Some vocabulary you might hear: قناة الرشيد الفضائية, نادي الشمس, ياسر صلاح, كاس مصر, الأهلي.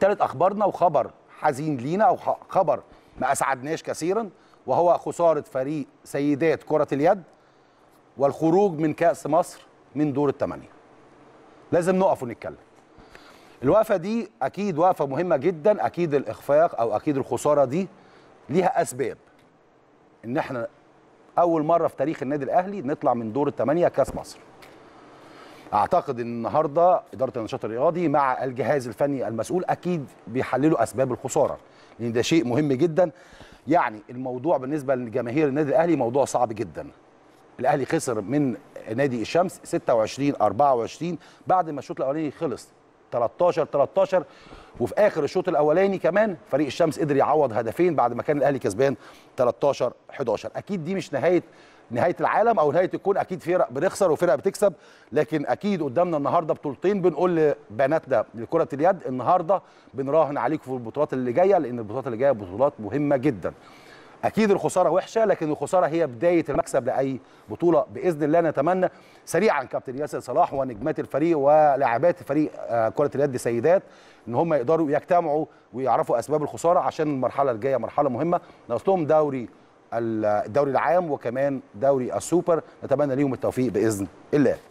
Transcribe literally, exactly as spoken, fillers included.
ثالث اخبارنا وخبر حزين لينا او خبر ما اسعدناش كثيرا، وهو خساره فريق سيدات كره اليد والخروج من كاس مصر من دور الثمانيه. لازم نقف ونتكلم. الوقفه دي اكيد وقفه مهمه جدا، اكيد الاخفاق او اكيد الخساره دي ليها اسباب. ان احنا اول مره في تاريخ النادي الاهلي نطلع من دور الثمانيه كاس مصر. اعتقد ان النهارده اداره النشاط الرياضي مع الجهاز الفني المسؤول اكيد بيحللوا اسباب الخساره، لان ده شيء مهم جدا. يعني الموضوع بالنسبه لجماهير النادي الاهلي موضوع صعب جدا. الاهلي خسر من نادي الشمس ستة وعشرين أربعة وعشرين بعد ما الشوط الاولاني خلص تلتاشر تلتاشر، وفي اخر الشوط الاولاني كمان فريق الشمس قدر يعوض هدفين بعد ما كان الاهلي كسبان تلتاشر حداشر. اكيد دي مش نهايه نهايه العالم او نهايه الكون، اكيد فرق بنخسر وفرق بتكسب، لكن اكيد قدامنا النهارده بطولتين. بنقول لبناتنا لكره اليد النهارده بنراهن عليكم في البطولات اللي جايه، لان البطولات اللي جايه بطولات مهمه جدا. اكيد الخساره وحشه، لكن الخساره هي بدايه المكسب لاي بطوله باذن الله. نتمنى سريعا كابتن ياسر صلاح ونجمات الفريق ولاعبات فريق كره اليد سيدات ان هم يقدروا يجتمعوا ويعرفوا اسباب الخساره، عشان المرحله الجايه مرحله مهمه. ناقصهم دوري الدوري العام وكمان دوري السوبر. نتمنى ليهم التوفيق باذن الله.